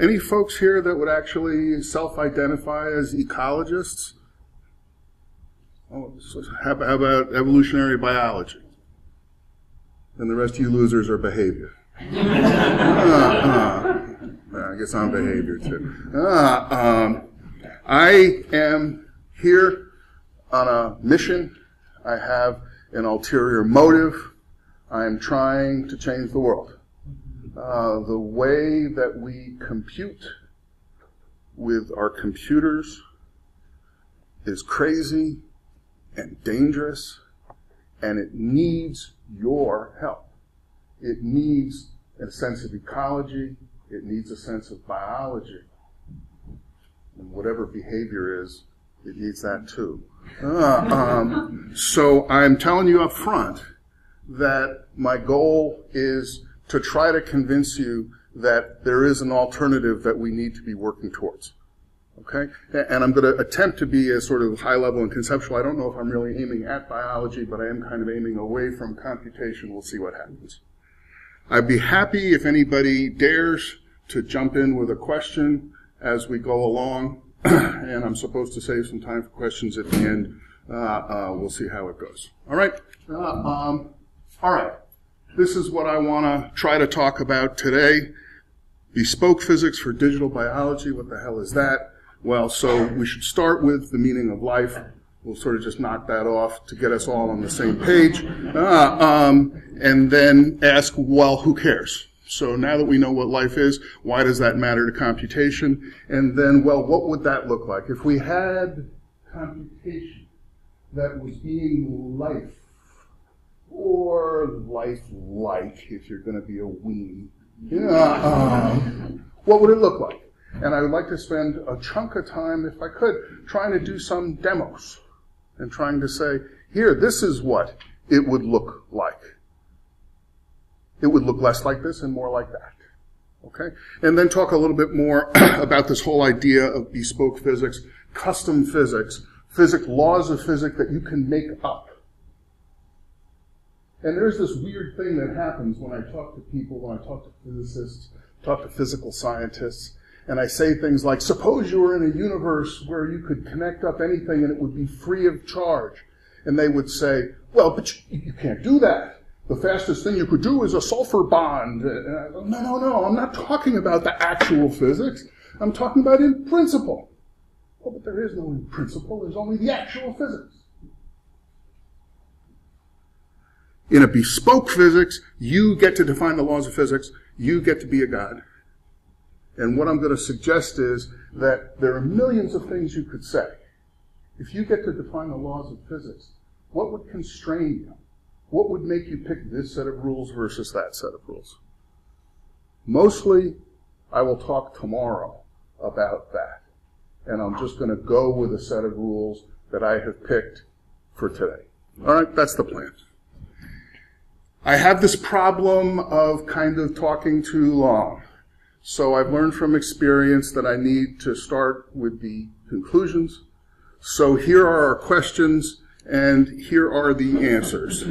Any folks here that would actually self-identify as ecologists? Oh, so how about evolutionary biology? And the rest of you losers are behavior. I guess I'm behavior too. I am here on a mission. I have an ulterior motive. I am trying to change the world. The way that we compute with our computers is crazy and dangerous, and it needs your help. It needs a sense of ecology. It needs a sense of biology. And whatever behavior is, it needs that too. So I'm telling you up front that my goal is to try to convince you that there is an alternative that we need to be working towards. Okay? And I'm going to attempt to be as sort of high level and conceptual. I don't know if I'm really aiming at biology, but I am kind of aiming away from computation. We'll see what happens. I'd be happy if anybody dares to jump in with a question as we go along. And I'm supposed to save some time for questions at the end. We'll see how it goes. All right? All right. This is what I want to try to talk about today. Bespoke physics for digital biology. What the hell is that? Well, so we should start with the meaning of life. We'll sort of just knock that off to get us all on the same page. And then ask, well, who cares? So now that we know what life is, why does that matter to computation? And then, well, what would that look like? If we had computation that was being life, or life-like, if you're going to be a weenie, what would it look like? And I would like to spend a chunk of time, if I could, trying to do some demos and trying to say, here, this is what it would look like. It would look less like this and more like that. Okay? And then talk a little bit more about this whole idea of bespoke physics, custom physics, laws of physics that you can make up. And there's this weird thing that happens when I talk to people, when I talk to physicists, talk to physical scientists, and I say things like, suppose you were in a universe where you could connect up anything and it would be free of charge. And they would say, well, but you can't do that. The fastest thing you could do is a sulfur bond. And I go, no, no, no, I'm not talking about the actual physics. I'm talking about in principle. Well, but there is no in principle. There's only the actual physics. In a bespoke physics, you get to define the laws of physics. You get to be a god. And what I'm going to suggest is that there are millions of things you could say. If you get to define the laws of physics, what would constrain you? What would make you pick this set of rules versus that set of rules? Mostly, I will talk tomorrow about that. And I'm just going to go with a set of rules that I have picked for today. All right, that's the plan. I have this problem of kind of talking too long. So I've learned from experience that I need to start with the conclusions. So here are our questions, and here are the answers.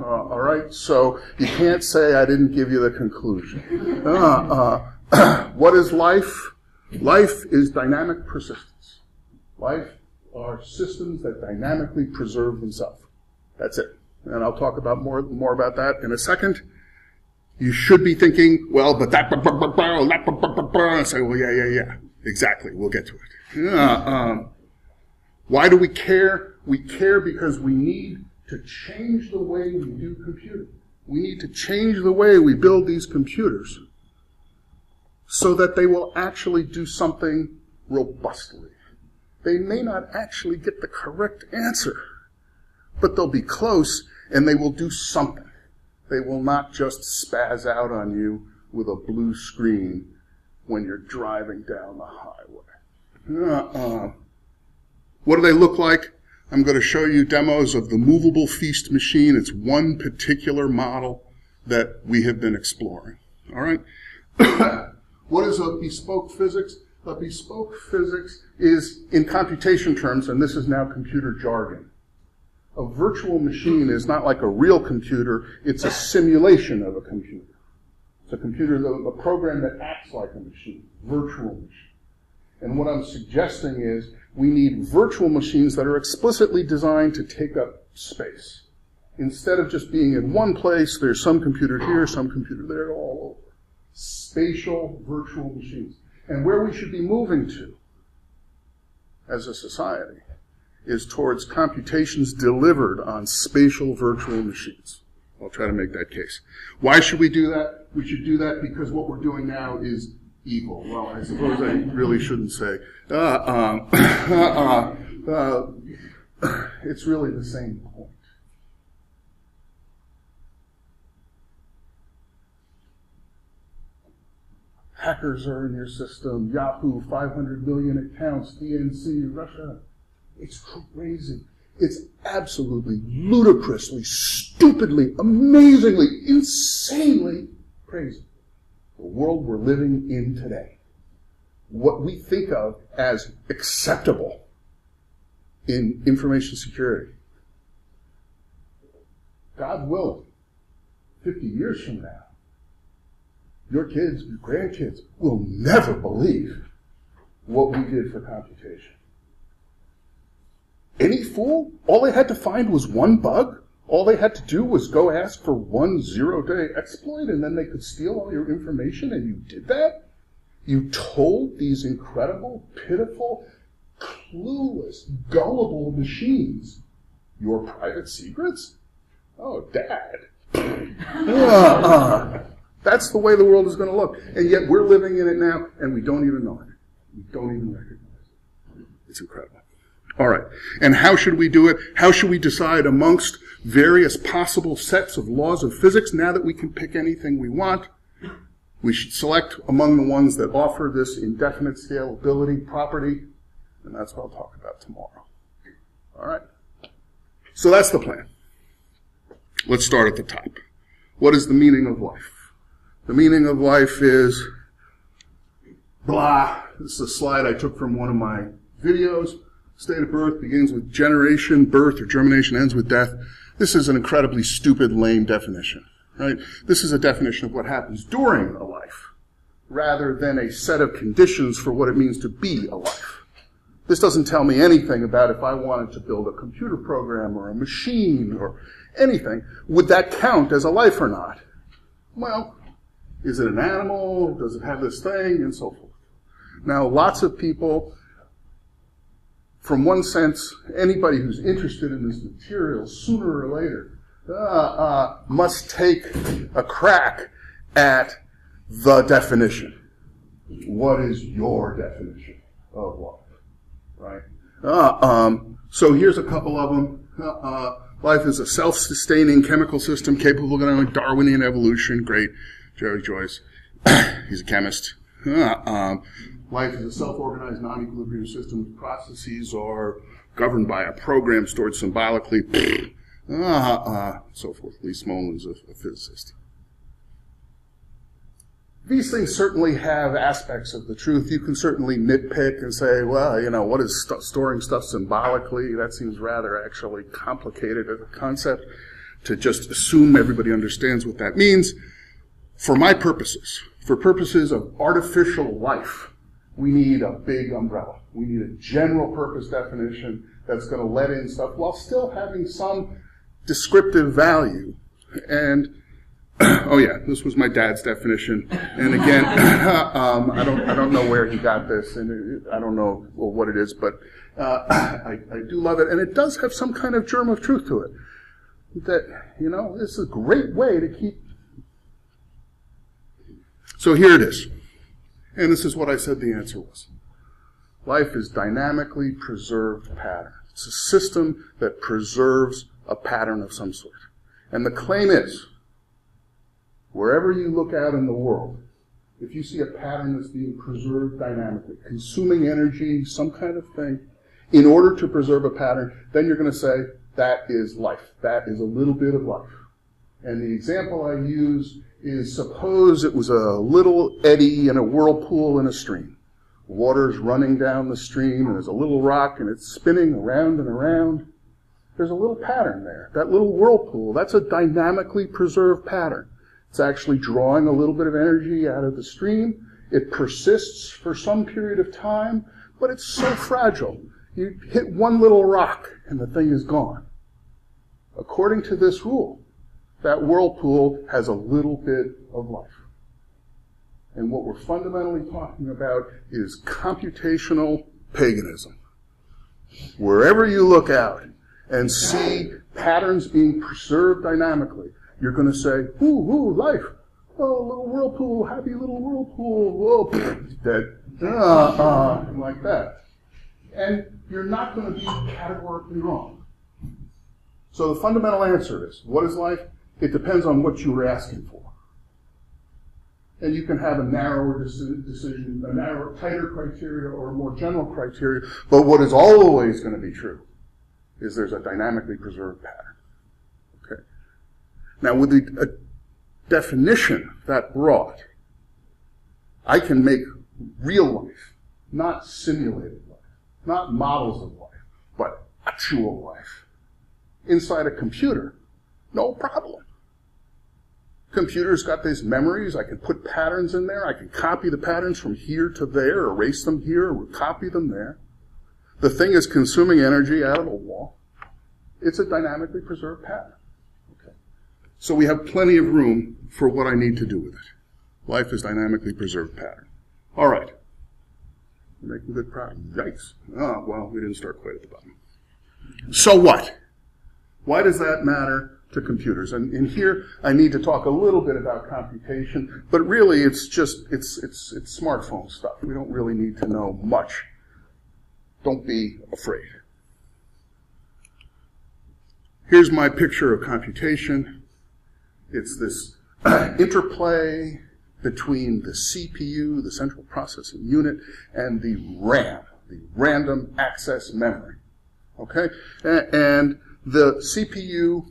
All right, so you can't say I didn't give you the conclusion. What is life? Life is dynamic persistence. Life are systems that dynamically preserve themselves. That's it. And I'll talk about more about that in a second. You should be thinking, well, but that, and say, well, yeah, exactly. We'll get to it. Why do we care? We care because we need to change the way we do computing. We need to change the way we build these computers so that they will actually do something robustly. They may not actually get the correct answer, but they'll be close, and they will do something. They will not just spaz out on you with a blue screen when you're driving down the highway. What do they look like? I'm going to show you demos of the Movable Feast Machine. It's one particular model that we have been exploring. All right? What is a bespoke physics? A bespoke physics is, in computation terms, and this is now computer jargon, a virtual machine is not like a real computer, it's a simulation of a computer. It's a computer, a program that acts like a machine, virtual machine. And what I'm suggesting is we need virtual machines that are explicitly designed to take up space. Instead of just being in one place, there's some computer here, some computer there, all over. Spatial virtual machines. And where we should be moving to as a society is towards computations delivered on spatial virtual machines. I'll try to make that case. Why should we do that? We should do that because what we're doing now is evil. Well, I suppose I really shouldn't say, it's really the same point. Hackers are in your system, Yahoo, 500 million accounts, DNC, Russia. It's crazy. It's absolutely, ludicrously, stupidly, amazingly, insanely crazy. The world we're living in today, what we think of as acceptable in information security. God willing, 50 years from now, your kids, your grandkids will never believe what we did for computation. Any fool? All they had to find was one bug. All they had to do was go ask for 1 0-day exploit, and then they could steal all your information, and you did that? You told these incredible, pitiful, clueless, gullible machines your private secrets? Oh, Dad. That's the way the world is going to look. And yet we're living in it now, and we don't even know it. We don't even recognize it. It's incredible. All right. And how should we do it? How should we decide amongst various possible sets of laws of physics? Now that we can pick anything we want, we should select among the ones that offer this indefinite scalability property, and that's what I'll talk about tomorrow. All right. So that's the plan. Let's start at the top. What is the meaning of life? The meaning of life is blah. This is a slide I took from one of my videos. State of birth begins with generation, birth or germination ends with death. This is an incredibly stupid, lame definition, right? This is a definition of what happens during a life rather than a set of conditions for what it means to be a life. This doesn't tell me anything about if I wanted to build a computer program or a machine or anything. Would that count as a life or not? Well, is it an animal? Does it have this thing? And so forth. Now, lots of people, from one sense, anybody who's interested in this material sooner or later must take a crack at the definition. What is your definition of life? Right? So here's a couple of them. Life is a self-sustaining chemical system capable of going like Darwinian evolution. Great. Jerry Joyce, he's a chemist. Life is a self-organized, non-equilibrium system whose processes are governed by a program stored symbolically, so forth. Lee Smolin's a physicist. These things certainly have aspects of the truth. You can certainly nitpick and say, well, you know, what is storing stuff symbolically? That seems rather actually complicated as a concept to just assume everybody understands what that means. For my purposes, for purposes of artificial life, we need a big umbrella. We need a general purpose definition that's going to let in stuff while still having some descriptive value. And, oh yeah, this was my dad's definition. And again, I don't know where he got this, and I don't know what it is, but I do love it. And it does have some kind of germ of truth to it. That, you know, this is a great way to keep. So here it is, and this is what I said the answer was. Life is dynamically preserved pattern. It's a system that preserves a pattern of some sort. And the claim is, wherever you look out in the world, if you see a pattern that's being preserved dynamically, consuming energy, some kind of thing, in order to preserve a pattern, then you're going to say, that is life. That is a little bit of life. And the example I use is, suppose it was a little eddy and a whirlpool in a stream. Water's running down the stream, and there's a little rock, and it's spinning around and around. There's a little pattern there. That little whirlpool, that's a dynamically preserved pattern. It's actually drawing a little bit of energy out of the stream. It persists for some period of time, but it's so fragile. You hit one little rock and the thing is gone. According to this rule, that whirlpool has a little bit of life. And what we're fundamentally talking about is computational paganism. Wherever you look out and see patterns being preserved dynamically, you're going to say, ooh, ooh, life. Oh, little whirlpool, happy little whirlpool. Whoa, dead. Like that. And you're not going to be categorically wrong. So the fundamental answer is, what is life? It depends on what you were asking for. And you can have a narrower decision, a narrower, tighter criteria, or a more general criteria. But what is always going to be true is there's a dynamically preserved pattern. Okay. Now, with the definition that brought, I can make real life, not simulated life, not models of life, but actual life inside a computer. No problem. Computer's got these memories. I can put patterns in there. I can copy the patterns from here to there, erase them here, or copy them there. The thing is consuming energy out of a wall. It's a dynamically preserved pattern. Okay. So we have plenty of room for what I need to do with it. Life is dynamically preserved pattern. All right. We're making good progress. Yikes. Oh, well, we didn't start quite at the bottom. So what? Why does that matter to computers? And here I need to talk a little bit about computation, but really it's just, it's smartphone stuff. We don't really need to know much. Don't be afraid. Here's my picture of computation. It's this interplay between the CPU, the central processing unit, and the RAM, the random access memory. Okay? And the CPU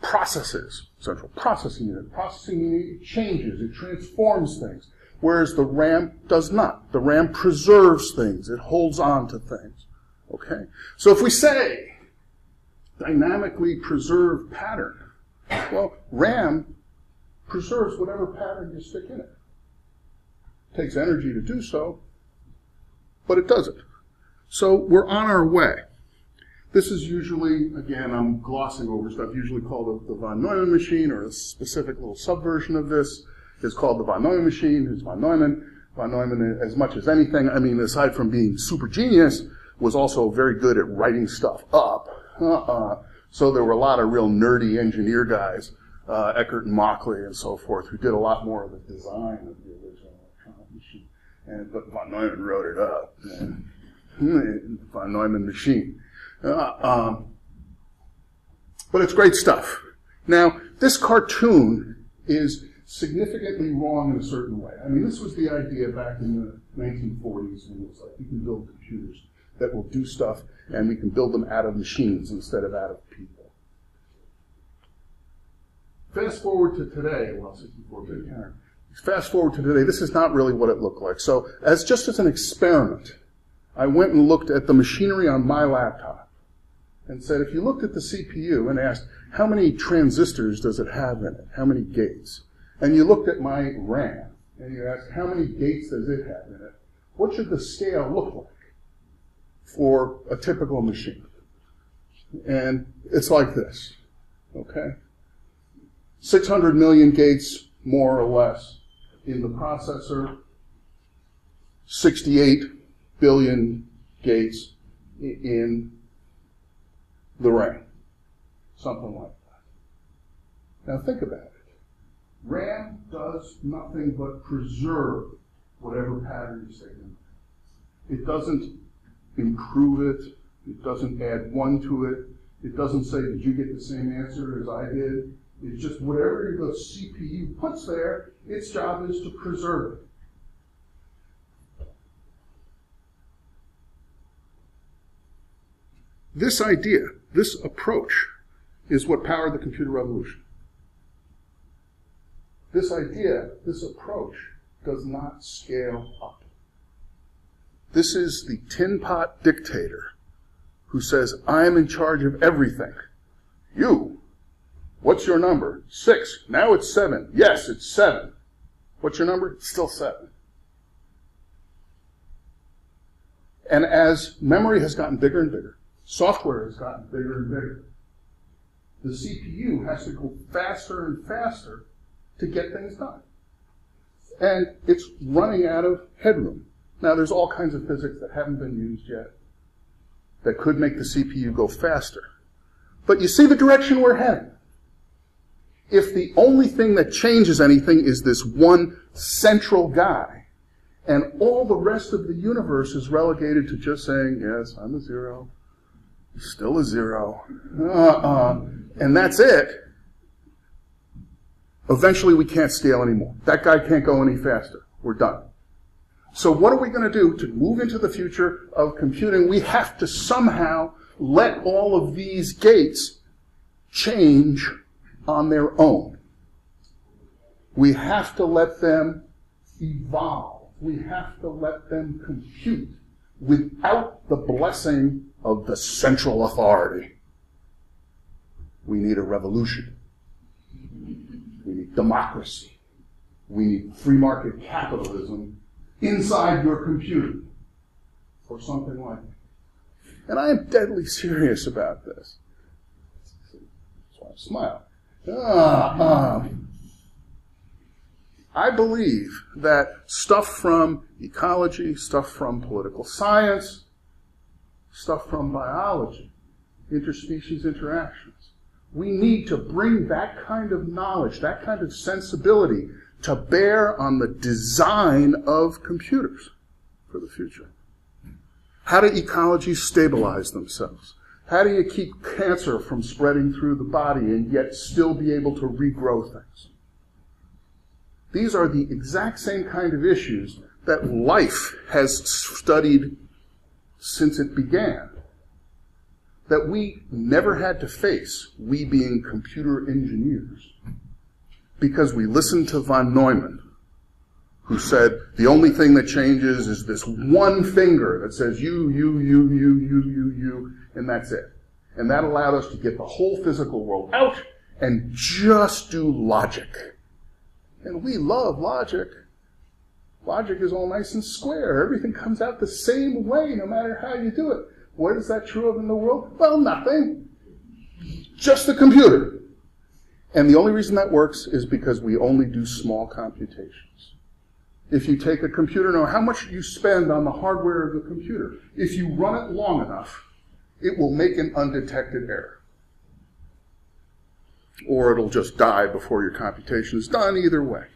processes, central processing unit. Processing unit changes, it transforms things, whereas the RAM does not. The RAM preserves things, it holds on to things. Okay? So if we say dynamically preserved pattern, well, RAM preserves whatever pattern you stick in it. It takes energy to do so, but it does it. So we're on our way. This is usually, again, I'm glossing over stuff, usually called the von Neumann machine, or a specific little subversion of this is called the von Neumann machine. It's von Neumann. Von Neumann, as much as anything, I mean, aside from being super genius, was also very good at writing stuff up. So there were a lot of real nerdy engineer guys, Eckert and Mauchly and so forth, who did a lot more of the design of the original electronic machine. But von Neumann wrote it up. Von Neumann machine. But it's great stuff. Now, this cartoon is significantly wrong in a certain way. I mean, this was the idea back in the 1940s when it was like, we can build computers that will do stuff, and we can build them out of machines instead of out of people. Fast forward to today, well, 64-bit counter. Fast forward to today, this is not really what it looked like. So, just as an experiment, I went and looked at the machinery on my laptop and said, if you looked at the CPU and asked, how many transistors does it have in it? How many gates? And you looked at my RAM and you asked, how many gates does it have in it? What should the scale look like for a typical machine? And it's like this, okay? 600 million gates, more or less, in the processor, 68 billion gates in the RAM, something like that. Now think about it. RAM does nothing but preserve whatever pattern you say in it. It doesn't improve it. It doesn't add one to it. It doesn't say, did you get the same answer as I did? It's just whatever the CPU puts there, its job is to preserve it. This idea, this approach, is what powered the computer revolution. This idea, this approach, does not scale up. This is the tin pot dictator who says, I am in charge of everything. You What's your number? 6. Now it's 7. Yes, it's 7. What's your number? It's still 7. And as memory has gotten bigger and bigger, software has gotten bigger and bigger, the CPU has to go faster and faster to get things done. And it's running out of headroom. Now, there's all kinds of physics that haven't been used yet that could make the CPU go faster. But you see the direction we're heading. If the only thing that changes anything is this one central guy, and all the rest of the universe is relegated to just saying, yes, I'm a zero, still a zero, and that's it, eventually we can't scale anymore. That guy can't go any faster. We're done. So what are we going to do to move into the future of computing? We have to somehow let all of these gates change on their own. We have to let them evolve. We have to let them compute without the blessing of the central authority. We need a revolution. We need democracy. We need free market capitalism inside your computer, or something like that. And I am deadly serious about this. That's why I smile. I believe that stuff from ecology, stuff from political science, stuff from biology, interspecies interactions, we need to bring that kind of knowledge, that kind of sensibility to bear on the design of computers for the future. How do ecologies stabilize themselves? How do you keep cancer from spreading through the body and yet still be able to regrow things? These are the exact same kind of issues that life has studied since it began, that we never had to face, we being computer engineers, because we listened to von Neumann, who said, the only thing that changes is this one finger that says you, you, you, you, you, you, you, and that's it. And that allowed us to get the whole physical world out and just do logic. And we love logic. Logic is all nice and square. Everything comes out the same way no matter how you do it. What is that true of in the world? Well, nothing. Just the computer. And the only reason that works is because we only do small computations. If you take a computer, know how much you spend on the hardware of the computer. If you run it long enough, it will make an undetected error. Or it'll just die before your computation is done, either way.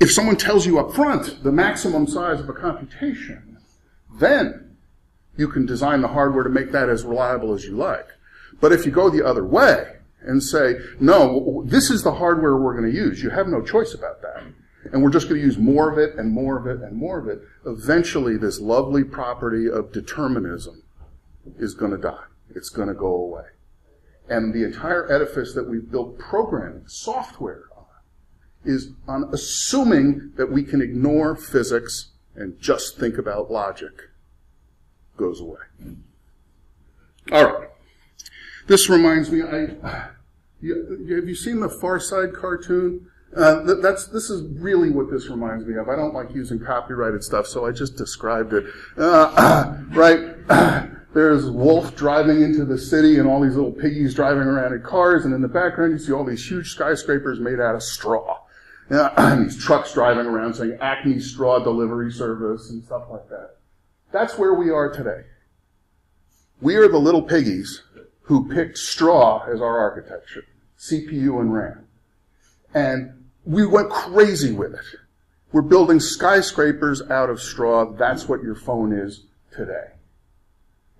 If someone tells you up front the maximum size of a computation, then you can design the hardware to make that as reliable as you like. But if you go the other way and say, no, this is the hardware we're going to use, you have no choice about that. And we're just going to use more of it and more of it and more of it. Eventually, this lovely property of determinism is going to die. It's going to go away. And the entire edifice that we've built programming, software on, is on assuming that we can ignore physics and just think about logic. Goes away. All right. This reminds me, have you seen the Far Side cartoon? This is really what this reminds me of. I don't like using copyrighted stuff, so I just described it. There's Wolf driving into the city and all these little piggies driving around in cars, and in the background you see all these huge skyscrapers made out of straw. And these trucks driving around saying Acme Straw Delivery Service and stuff like that. That's where we are today. We are the little piggies who picked straw as our architecture, CPU and RAM. And we went crazy with it. We're building skyscrapers out of straw. That's what your phone is today.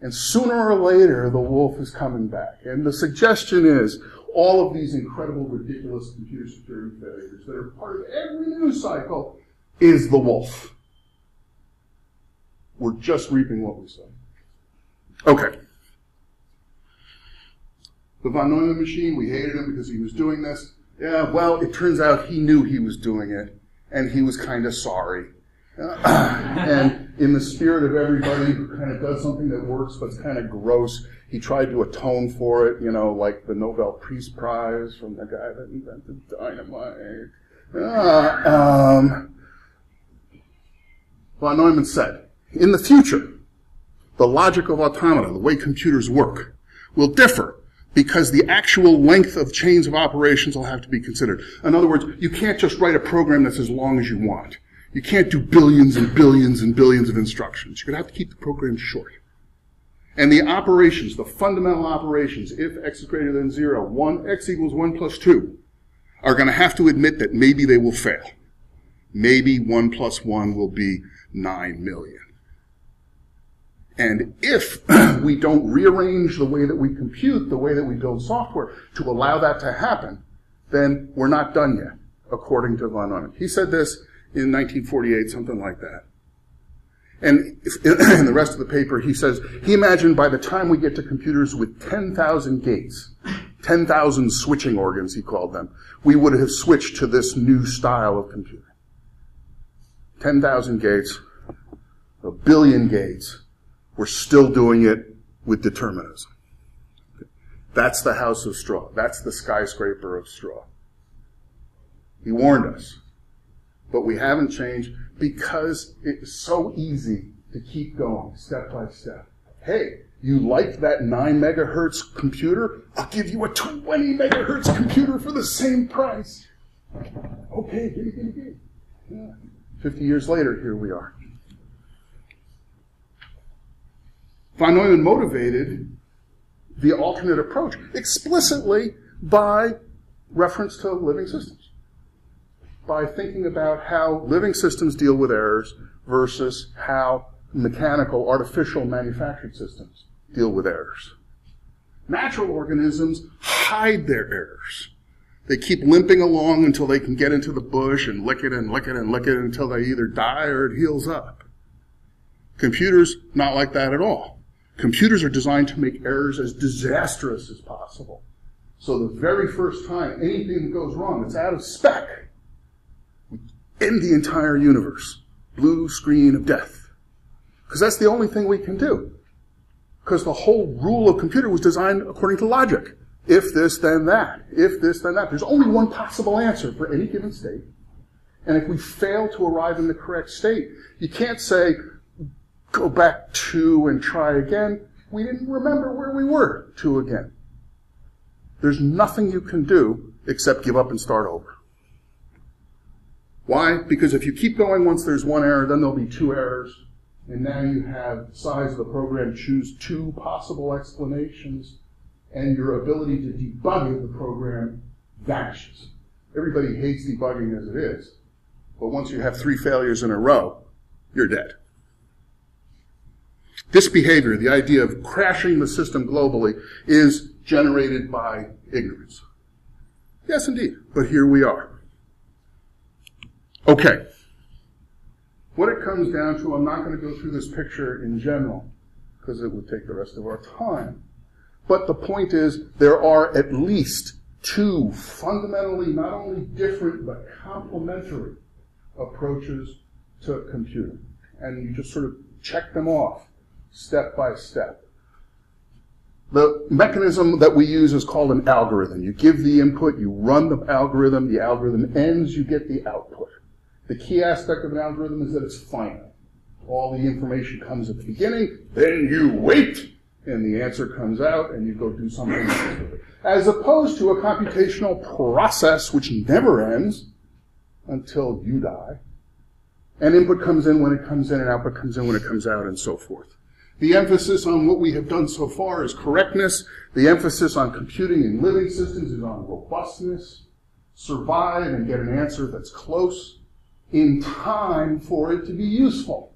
And sooner or later, the wolf is coming back. And the suggestion is all of these incredible, ridiculous computer security failures that are part of every news cycle is the wolf. We're just reaping what we sow. Okay. The von Neumann machine, we hated him because he was doing this. Yeah, well, it turns out he knew he was doing it, and he was kind of sorry. And in the spirit of everybody who kind of does something that works but's kind of gross, he tried to atone for it, you know, like the Nobel Peace Prize from the guy that invented dynamite. Von Neumann said, in the future, the logic of automata, the way computers work, will differ because the actual length of chains of operations will have to be considered. In other words, you can't just write a program that's as long as you want. You can't do billions and billions and billions of instructions. You're going to have to keep the program short. And the operations, the fundamental operations, if x is greater than 0, x equals 1 plus 2, are going to have to admit that maybe they will fail. Maybe 1 plus 1 will be 9 million. And if we don't rearrange the way that we compute, the way that we build software to allow that to happen, then we're not done yet, according to von Neumann. He said this in 1948, something like that. And in the rest of the paper, he says, he imagined by the time we get to computers with 10,000 gates, 10,000 switching organs, he called them, we would have switched to this new style of computing. 10,000 gates, a billion gates, we're still doing it with determinism. That's the house of straw. That's the skyscraper of straw. He warned us. But we haven't changed because it's so easy to keep going step by step. Hey, you like that 9 megahertz computer? I'll give you a 20 megahertz computer for the same price. Okay, give it. Yeah. 50 years later, here we are. Von Neumann motivated the alternate approach explicitly by reference to living systems, by thinking about how living systems deal with errors versus how mechanical, artificial, manufactured systems deal with errors. Natural organisms hide their errors. They keep limping along until they can get into the bush and lick it and lick it and lick it until they either die or it heals up. Computers, not like that at all. Computers are designed to make errors as disastrous as possible. So the very first time anything that goes wrong that's out of spec, we end the entire universe. Blue screen of death. Because that's the only thing we can do. Because the whole rule of computer was designed according to logic. If this, then that. If this, then that. There's only one possible answer for any given state. And if we fail to arrive in the correct state, you can't say, go back 2 and try again. We didn't remember where we were 2 again. There's nothing you can do except give up and start over. Why? Because if you keep going once there's one error, then there'll be 2 errors. And now you have size of the program choose 2 possible explanations, and your ability to debug the program vanishes. Everybody hates debugging as it is. But once you have 3 failures in a row, you're dead. This behavior, the idea of crashing the system globally, is generated by ignorance. Yes, indeed, but here we are. Okay. What it comes down to, I'm not going to go through this picture in general, because it would take the rest of our time. But the point is, there are at least 2 fundamentally not only different, but complementary approaches to computing. And you just sort of check them off step by step. The mechanism that we use is called an algorithm. You give the input, you run the algorithm ends, you get the output. The key aspect of an algorithm is that it's finite. All the information comes at the beginning, then you wait, and the answer comes out, and you go do something else with it. As opposed to a computational process which never ends until you die. And input comes in when it comes in, and output comes in when it comes out, and so forth. The emphasis on what we have done so far is correctness. The emphasis on computing in living systems is on robustness. Survive and get an answer that's close in time for it to be useful.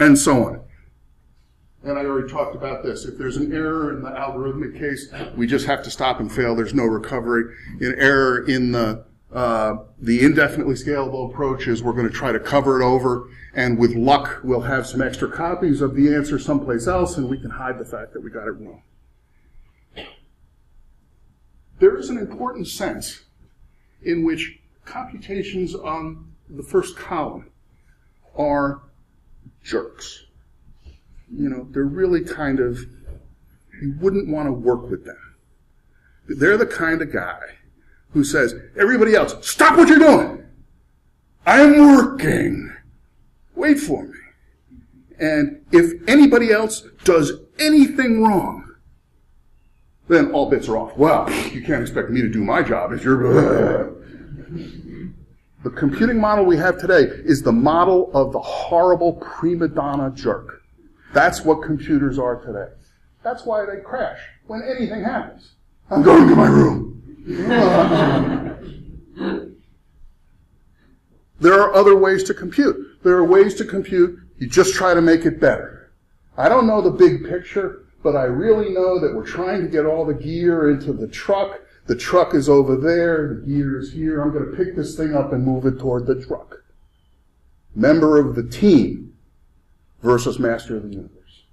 And so on. And I already talked about this. If there's an error in the algorithmic case, we just have to stop and fail. There's no recovery. An error in the indefinitely scalable approach is we're going to try to cover it over, and with luck we'll have some extra copies of the answer someplace else, and we can hide the fact that we got it wrong. There is an important sense in which computations on the first column are jerks. You know, they're really kind of, you wouldn't want to work with them. They're the kind of guy who says, everybody else, stop what you're doing. I'm working. Wait for me. And if anybody else does anything wrong, then all bets are off. Well, you can't expect me to do my job if you're... The computing model we have today is the model of the horrible prima donna jerk. That's what computers are today. That's why they crash when anything happens. I'm going to my room. There are other ways to compute. There are ways to compute. You just try to make it better. I don't know the big picture, but I really know that we're trying to get all the gear into the truck. The truck is over there. The gear is here. I'm going to pick this thing up and move it toward the truck. Member of the team versus master of the universe.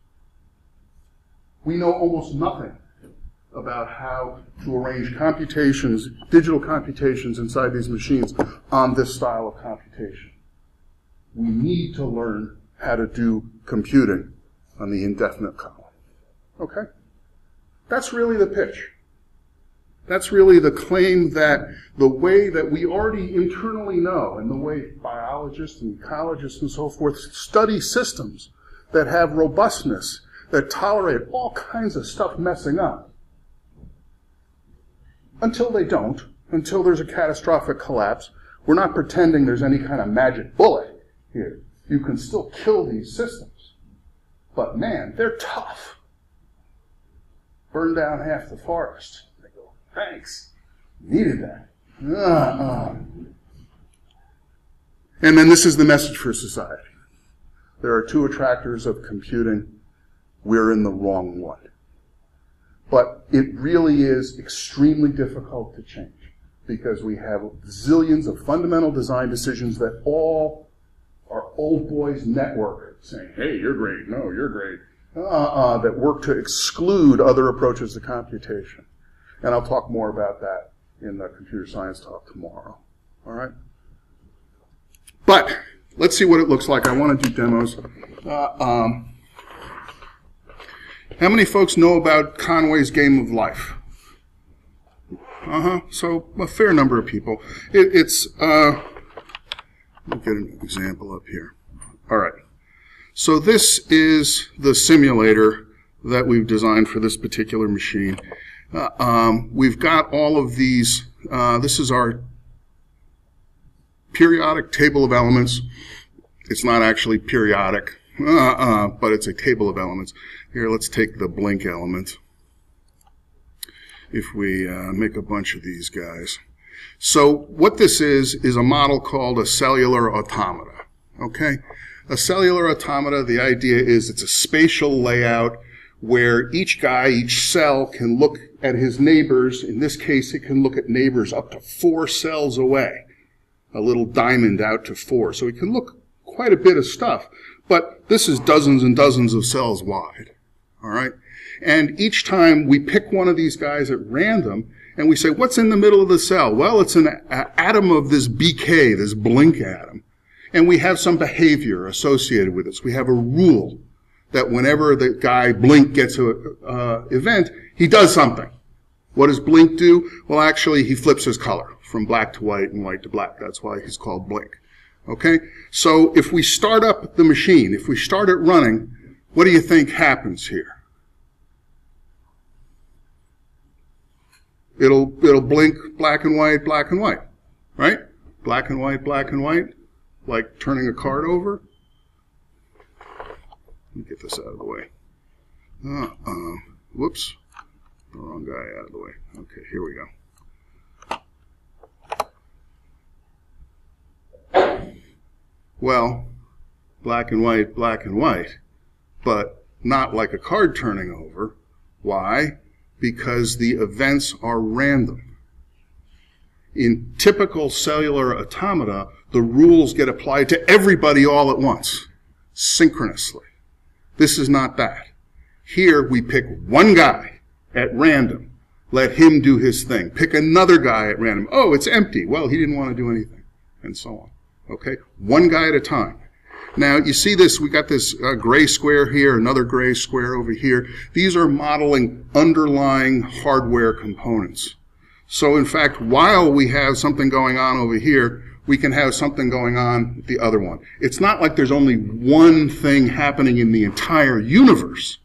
We know almost nothing about how to arrange computations, digital computations inside these machines on this style of computation. We need to learn how to do computing on the indefinite column. Okay? That's really the pitch. That's really the claim that the way that we already internally know, and the way biologists and ecologists and so forth study systems that have robustness, that tolerate all kinds of stuff messing up, until they don't, until there's a catastrophic collapse. We're not pretending there's any kind of magic bullet here. You can still kill these systems. But man, they're tough. Burn down half the forest. They go, thanks, needed that. And then this is the message for society. There are two attractors of computing. We're in the wrong one. But it really is extremely difficult to change because we have zillions of fundamental design decisions that all our old boys network saying, hey, you're great, no, you're great. That work to exclude other approaches to computation. And I'll talk more about that in the computer science talk tomorrow. All right? But let's see what it looks like. I want to do demos. How many folks know about Conway's Game of Life? So a fair number of people. It's let me get an example up here. All right. So this is the simulator that we've designed for this particular machine. We've got all of these. This is our periodic table of elements. It's not actually periodic, but it's a table of elements. Here, let's take the blink element. If we make a bunch of these guys. So what this is a model called a cellular automata. Okay? A cellular automata, the idea is it's a spatial layout where each guy, each cell can look at his neighbors. In this case, it can look at neighbors up to 4 cells away, a little diamond out to 4. So it can look quite a bit of stuff, but this is dozens and dozens of cells wide. All right? And each time we pick one of these guys at random, and we say, what's in the middle of the cell? Well, it's an atom of this BK, this blink atom. And we have some behavior associated with this. We have a rule that whenever the guy blink gets an event, he does something. What does blink do? Well, actually, he flips his color from black to white and white to black. That's why he's called blink. Okay? So if we start up the machine, if we start it running, what do you think happens here? It'll blink black and white, right? Black and white. Like turning a card over. Let me get this out of the way. Whoops. The wrong guy out of the way. Okay, here we go. Well, black and white, but not like a card turning over. Why? Because the events are random. In typical cellular automata, the rules get applied to everybody all at once, synchronously. This is not that. Here we pick one guy at random, let him do his thing. Pick another guy at random. Oh, it's empty. Well, he didn't want to do anything, and so on. Okay, one guy at a time. Now, you see this, we got this gray square here, another gray square over here. These are modeling underlying hardware components. So, in fact, while we have something going on over here, we can have something going on with the other one. It's not like there's only one thing happening in the entire universe.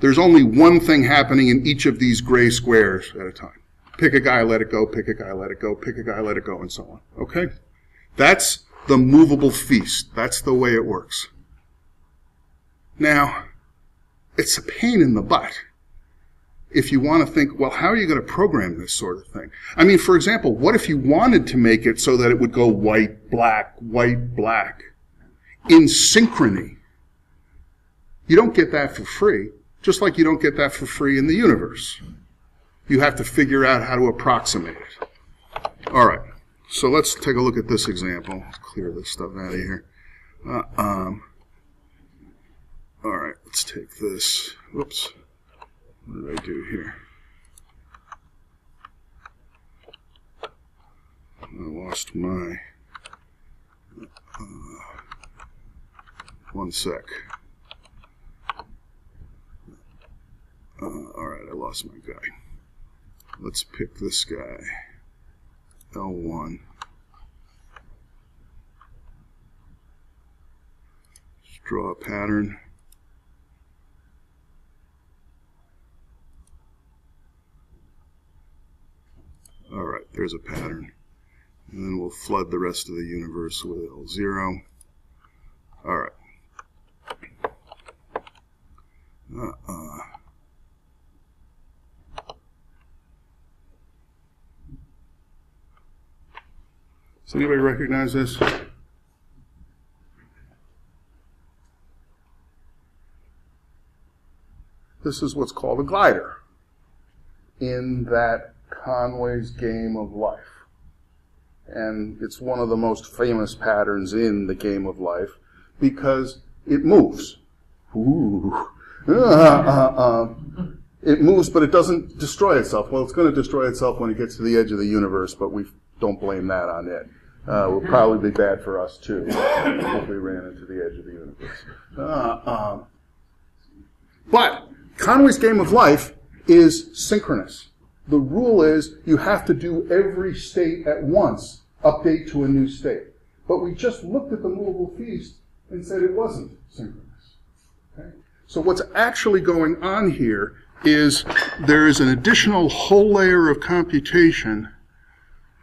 There's only one thing happening in each of these gray squares at a time. Pick a guy, let it go, pick a guy, let it go, pick a guy, let it go, and so on. Okay? That's the movable feast. That's the way it works. Now, it's a pain in the butt if you want to think, well, how are you going to program this sort of thing? I mean, for example, what if you wanted to make it so that it would go white, black, in synchrony? You don't get that for free, just like you don't get that for free in the universe. You have to figure out how to approximate it. All right. So let's take a look at this example. Clear this stuff out of here. All right, let's take this. Whoops. What did I do here? I lost my... one sec. All right, I lost my guy. Let's pick this guy. L1. Let's draw a pattern. All right, there's a pattern. And then we'll flood the rest of the universe with L0. All right. Does anybody recognize this? This is what's called a glider in that Conway's Game of Life. And it's one of the most famous patterns in the Game of Life because it moves. Ooh. It moves, but it doesn't destroy itself. Well, it's going to destroy itself when it gets to the edge of the universe, but we don't blame that on it. It would probably be bad for us, too, if we ran into the edge of the universe. But Conway's Game of Life is synchronous. The rule is you have to do every state at once, update to a new state. But we just looked at the movable feast and said it wasn't synchronous. Okay? So what's actually going on here is there is an additional whole layer of computation.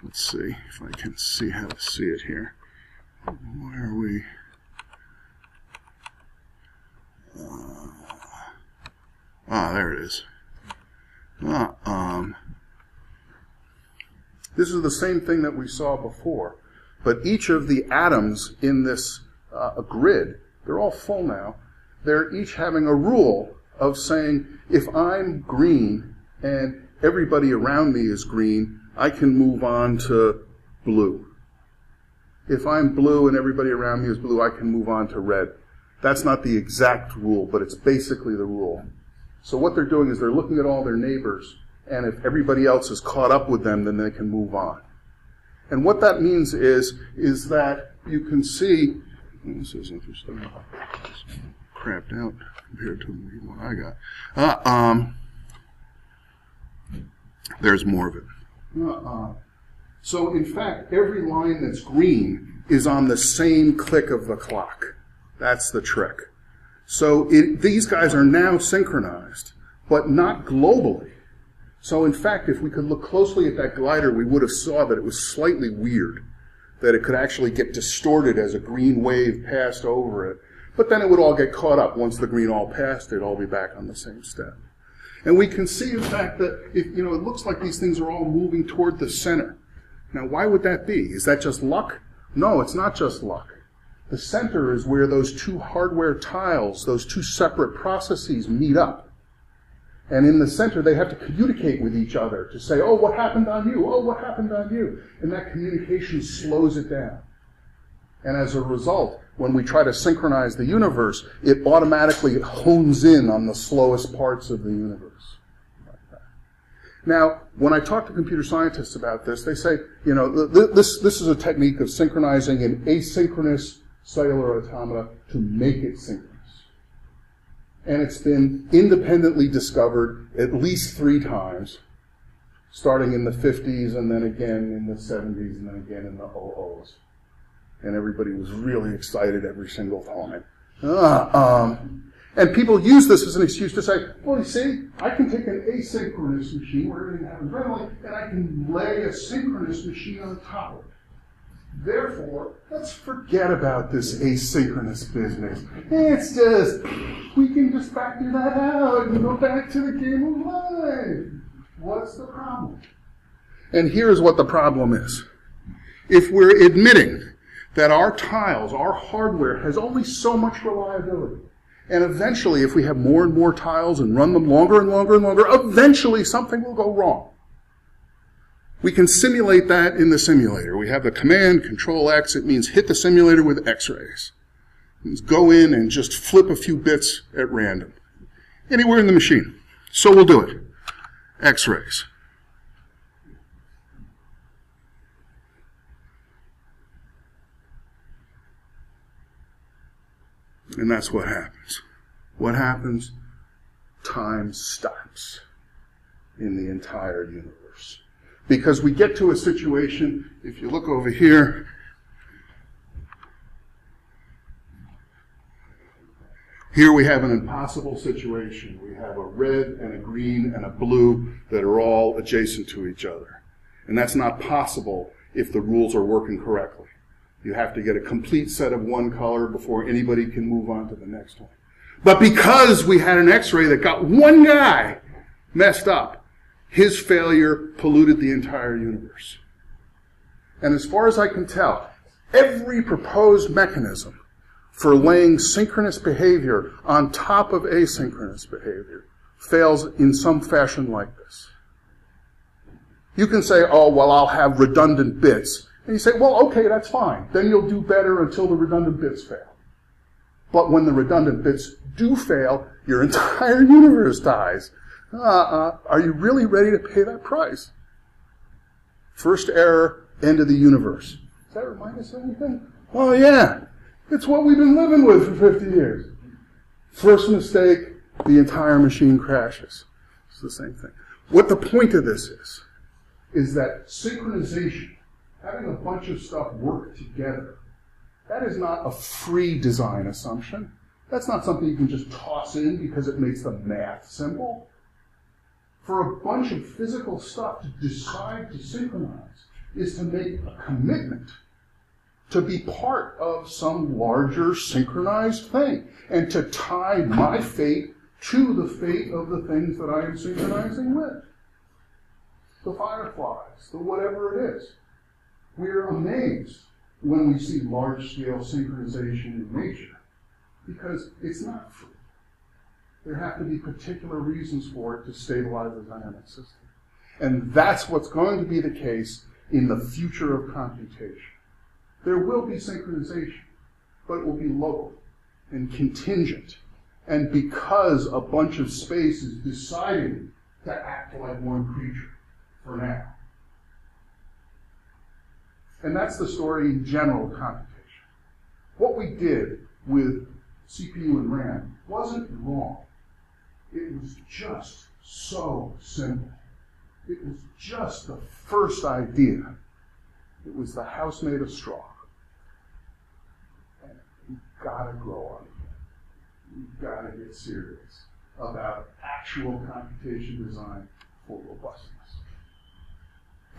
Let's see if I can see how to see it here. Where are we? There it is. This is the same thing that we saw before, but each of the atoms in this grid, they're all full now, they're each having a rule of saying, if I'm green and everybody around me is green, I can move on to blue. If I'm blue and everybody around me is blue, I can move on to red. That's not the exact rule, but it's basically the rule. So what they're doing is they're looking at all their neighbors, and if everybody else is caught up with them, then they can move on. And what that means is that you can see, this is interesting, crapped out compared to what I got. There's more of it. So, in fact, every line that's green is on the same click of the clock. That's the trick. So these guys are now synchronized, but not globally. So, in fact, if we could look closely at that glider, we would have saw that it was slightly weird, that it could actually get distorted as a green wave passed over it. But then it would all get caught up. Once the green all passed, they'd all be back on the same step. And we can see, in fact, that if, you know, it looks like these things are all moving toward the center. Now, why would that be? Is that just luck? No, it's not just luck. The center is where those two hardware tiles, those two separate processes, meet up. And in the center, they have to communicate with each other to say, oh, what happened on you? Oh, what happened on you? And that communication slows it down. And as a result, when we try to synchronize the universe, it automatically hones in on the slowest parts of the universe. Now, when I talk to computer scientists about this, they say, you know, this is a technique of synchronizing an asynchronous cellular automata to make it synchronous. And it's been independently discovered at least 3 times, starting in the 50s and then again in the 70s and then again in the 00s. And everybody was really excited every single time. And people use this as an excuse to say, well, you see, I can take an asynchronous machine where everything happens randomly, and I can lay a synchronous machine on top of it. Therefore, let's forget about this asynchronous business. It's just, we can just factor that out and go back to the game of life. What's the problem? And here's what the problem is. If we're admitting that our tiles, our hardware, has only so much reliability, and eventually, if we have more and more tiles and run them longer and longer and longer, eventually something will go wrong. We can simulate that in the simulator. We have the command, Control X. It means hit the simulator with X-rays. It means go in and just flip a few bits at random, anywhere in the machine. So we'll do it. X-rays. And that's what happens. What happens? Time stops in the entire universe. Because we get to a situation, if you look over here, here we have an impossible situation. We have a red and a green and a blue that are all adjacent to each other. And that's not possible if the rules are working correctly. You have to get a complete set of one color before anybody can move on to the next one. But because we had an X-ray that got one guy messed up, his failure polluted the entire universe. And as far as I can tell, every proposed mechanism for laying synchronous behavior on top of asynchronous behavior fails in some fashion like this. You can say, oh, well, I'll have redundant bits. And you say, well, okay, that's fine. Then you'll do better until the redundant bits fail. But when the redundant bits do fail, your entire universe dies. Are you really ready to pay that price? First error, end of the universe. Does that remind us of anything? Oh, yeah. It's what we've been living with for 50 years. First mistake, the entire machine crashes. It's the same thing. What the point of this is that synchronization, having a bunch of stuff work together, that is not a free design assumption. That's not something you can just toss in because it makes the math simple. For a bunch of physical stuff to decide to synchronize is to make a commitment to be part of some larger synchronized thing and to tie my fate to the fate of the things that I am synchronizing with. The fireflies, the whatever it is. We're amazed when we see large-scale synchronization in nature because it's not free. There have to be particular reasons for it to stabilize the dynamic system. And that's what's going to be the case in the future of computation. There will be synchronization, but it will be local and contingent. And because a bunch of space is deciding to act like one creature for now. And that's the story in general computation. What we did with CPU and RAM wasn't wrong. It was just so simple. It was just the first idea. It was the house made of straw. And you've got to grow on it. You've got to get serious about actual computation design for robustness.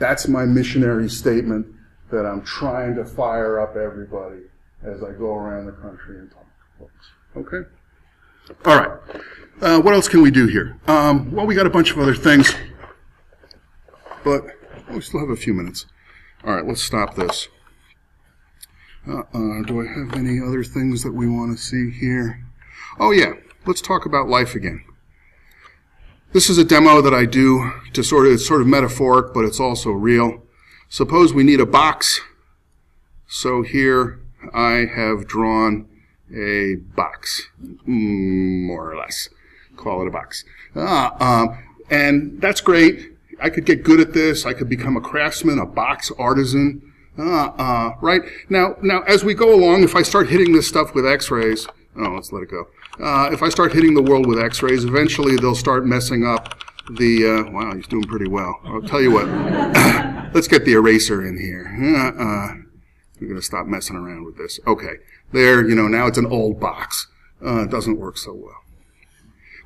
That's my missionary statement that I'm trying to fire up everybody as I go around the country and talk to folks. Okay? All right. What else can we do here? Well, we got a bunch of other things, but we still have a few minutes. All right, let's stop this. Do I have any other things that we want to see here? Oh, yeah. Let's talk about life again. This is a demo that I do to it's sort of metaphoric, but it's also real. Suppose we need a box. So here I have drawn a box, more or less. Call it a box. And that's great I could get good at this. I could become a craftsman, a box artisan. Right? Now, as we go along, if I start hitting this stuff with x-rays, oh, let's let it go. If I start hitting the world with x-rays, eventually they'll start messing up the, wow, he's doing pretty well. I'll tell you what. Let's get the eraser in here. I'm going to stop messing around with this. Okay. There, you know, now it's an old box. It doesn't work so well.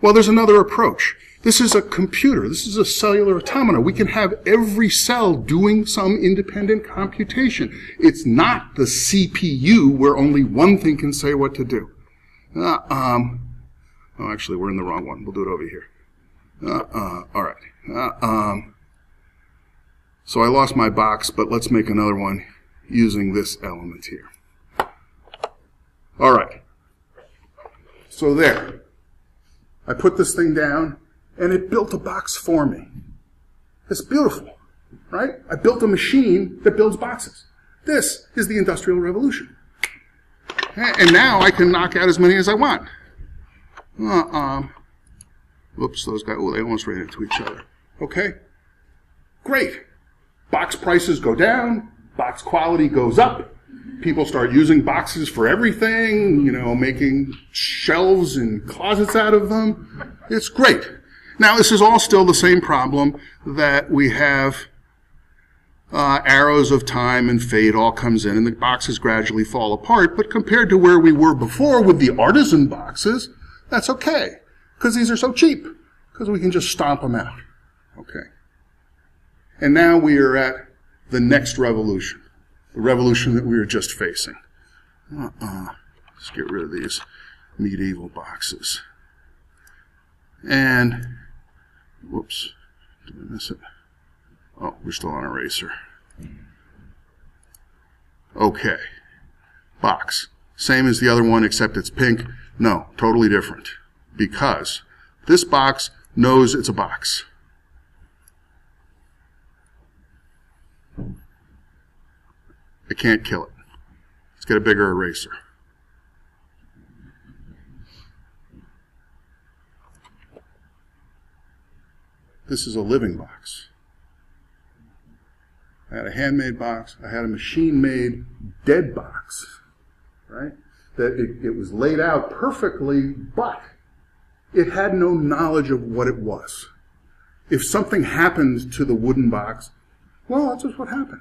Well, there's another approach. This is a computer. This is a cellular automata. We can have every cell doing some independent computation. It's not the CPU where only one thing can say what to do. Oh, actually, we're in the wrong one. We'll do it over here. All right. So I lost my box, but let's make another one using this element here. All right. So there. I put this thing down, and it built a box for me. It's beautiful, right? I built a machine that builds boxes. This is the Industrial Revolution. And now I can knock out as many as I want. Whoops, those guys, oh, they almost ran into each other. Okay, great. Box prices go down, box quality goes up. People start using boxes for everything, you know, making shelves and closets out of them. It's great. Now, this is all still the same problem that we have arrows of time and fade all comes in, and the boxes gradually fall apart. But compared to where we were before with the artisan boxes, that's okay, because these are so cheap, because we can just stomp them out. Okay. And now we are at the next revolution, the revolution that we were just facing. Let's get rid of these medieval boxes. And, whoops, did I miss it? Oh, we're still on eraser. Okay. Box. Same as the other one, except it's pink. No, totally different. Because this box knows it's a box. I can't kill it. Let's get a bigger eraser. This is a living box. I had a handmade box. I had a machine-made dead box, right? That it was laid out perfectly, but it had no knowledge of what it was. If something happened to the wooden box, well, that's just what happened.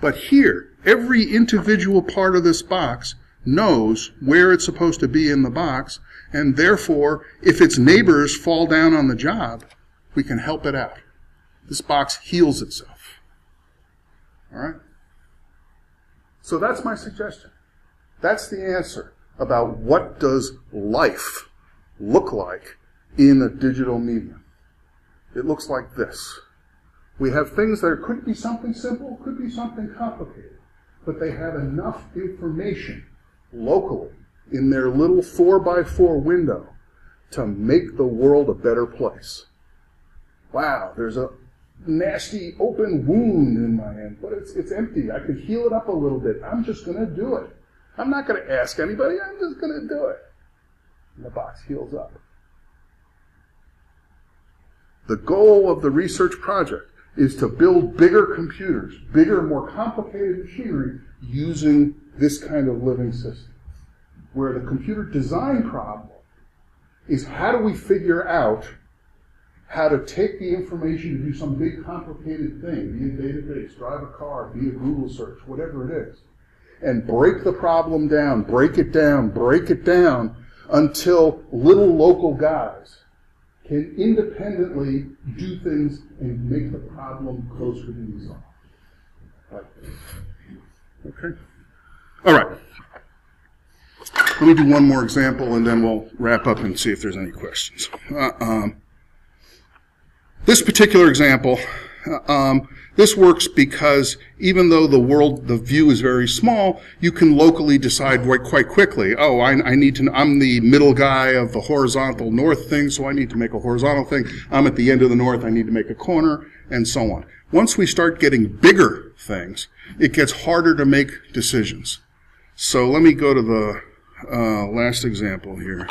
But here, every individual part of this box knows where it's supposed to be in the box, and therefore, if its neighbors fall down on the job, we can help it out. This box heals itself. All right? So that's my suggestion. That's the answer about what does life look like in a digital medium. It looks like this. We have things that could be something simple, could be something complicated, but they have enough information locally in their little 4x4 window to make the world a better place. Wow, there's a nasty open wound in my hand, but it's empty. I can heal it up a little bit. I'm just going to do it. I'm not going to ask anybody. I'm just going to do it. And the box heals up. The goal of the research project is to build bigger computers, bigger, more complicated machinery using this kind of living system, where the computer design problem is how do we figure out how to take the information to do some big complicated thing, be a database, drive a car, be a Google search, whatever it is, and break the problem down, break it down, until little local guys can independently do things and make the problem closer to resolve. Right. Okay? All right. Let me do one more example, and then we'll wrap up and see if there's any questions. This particular example, this works because even though the view is very small, you can locally decide quite quickly. Oh, I need to. I'm the middle guy of the horizontal north thing, so I need to make a horizontal thing. I'm at the end of the north. I need to make a corner, and so on. Once we start getting bigger things, it gets harder to make decisions. So let me go to the last example here.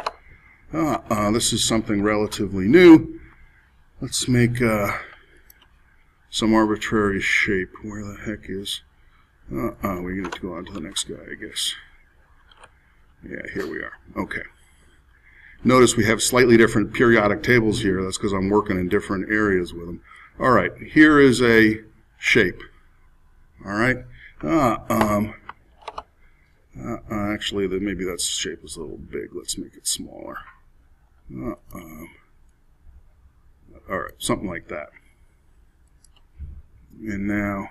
This is something relatively new. Let's make some arbitrary shape. Where the heck is? We need to go on to the next guy, I guess. Yeah, here we are. Okay. Notice we have slightly different periodic tables here. That's because I'm working in different areas with them. All right, here is a shape. All right. Actually, maybe that shape is a little big. Let's make it smaller. All right, something like that. And now,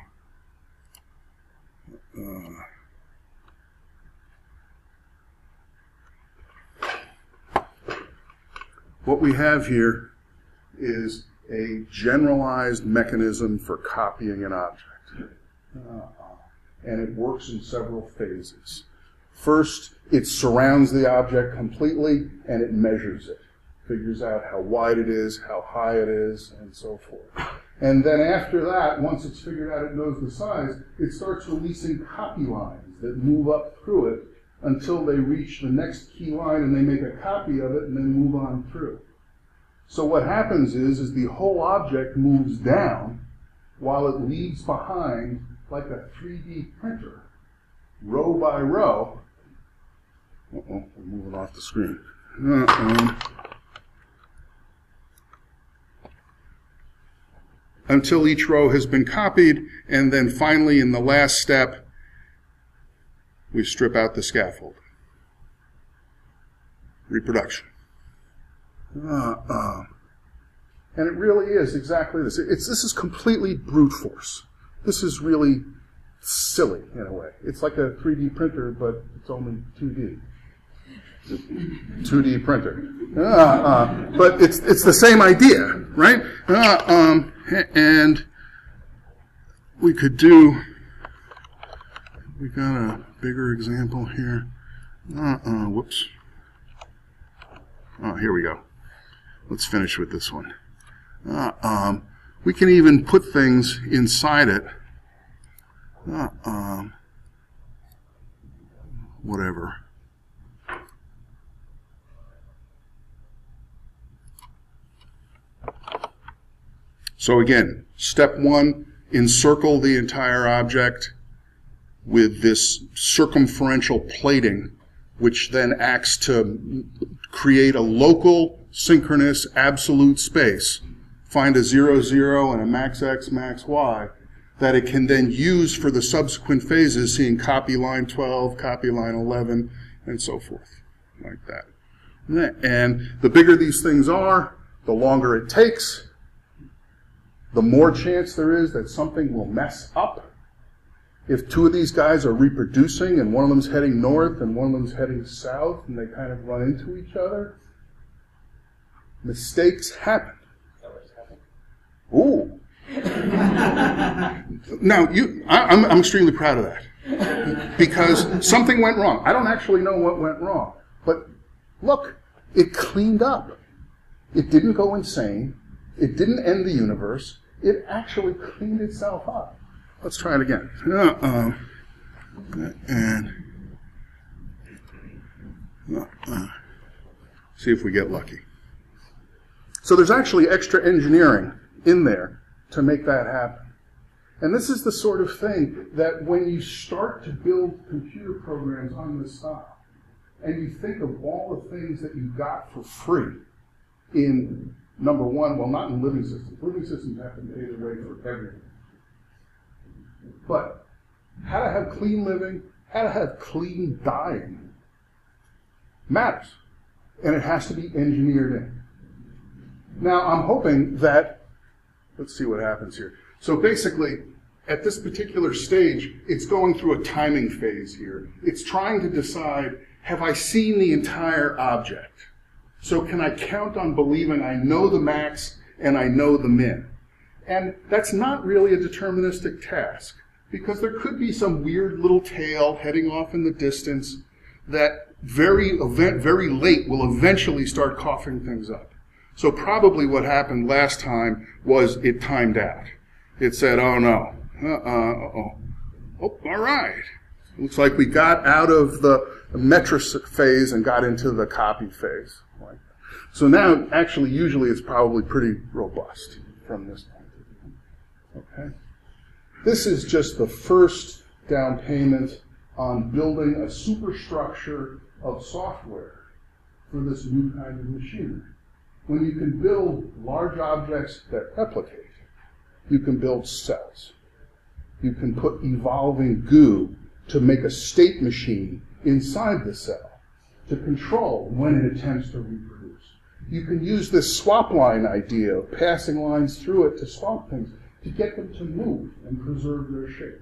what we have here is a generalized mechanism for copying an object. And it works in several phases. First, it surrounds the object completely, and it measures it. Figures out how wide it is, how high it is, and so forth. And then after that, once it's figured out it knows the size, it starts releasing copy lines that move up through it until they reach the next key line, and they make a copy of it and then move on through. So what happens is the whole object moves down while it leaves behind, like a 3D printer, row by row. Uh-oh, we're moving off the screen. Until each row has been copied, and then finally in the last step, we strip out the scaffold. Reproduction. And it really is exactly this. This is completely brute force. This is really silly in a way. It's like a 3D printer, but it's only 2D. 2D printer. But it's the same idea, right? And we could do. We got a bigger example here. Whoops. Oh, here we go. Let's finish with this one. We can even put things inside it. Whatever. So again, step one, encircle the entire object with this circumferential plating, which then acts to create a local, synchronous, absolute space. Find a 0, 0 and a max x, max y that it can then use for the subsequent phases, seeing copy line 12, copy line 11, and so forth, like that. And the bigger these things are, the longer it takes, the more chance there is that something will mess up. If two of these guys are reproducing and one of them's heading north and one of them's heading south and they kind of run into each other, mistakes happen. Ooh. Now, I'm extremely proud of that because something went wrong. I don't actually know what went wrong, but look, it cleaned up. It didn't go insane. It didn't end the universe. It actually cleaned itself up. Let's try it again. See if we get lucky. So there's actually extra engineering in there to make that happen. And this is the sort of thing that when you start to build computer programs on the style, and you think of all the things that you got for free in, number one, well, not in living systems. Living systems have to pay their way for everything. But how to have clean living, how to have clean dying matters. And it has to be engineered in. Now, I'm hoping that, let's see what happens here. So basically, at this particular stage, it's going through a timing phase here. It's trying to decide, have I seen the entire object? So can I count on believing I know the max and I know the min? And that's not really a deterministic task, because there could be some weird little tail heading off in the distance that very late will eventually start coughing things up. So probably what happened last time was it timed out. It said, oh no, all right. Looks like we got out of the metric phase and got into the copy phase. So now, actually, usually it's probably pretty robust from this point. Okay? This is just the first down payment on building a superstructure of software for this new kind of machinery. When you can build large objects that replicate, you can build cells. You can put evolving goo to make a state machine inside the cell to control when it attempts to reproduce. You can use this swap line idea of passing lines through it to swap things to get them to move and preserve their shape.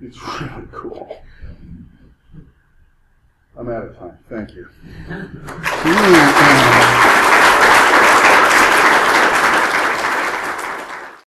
It's really cool. I'm out of time. Thank you.